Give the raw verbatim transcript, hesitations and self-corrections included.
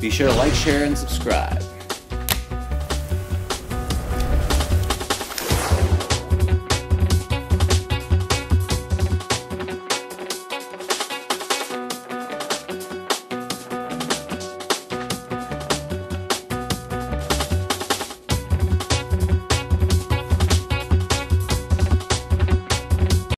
Be sure to like, share, and subscribe.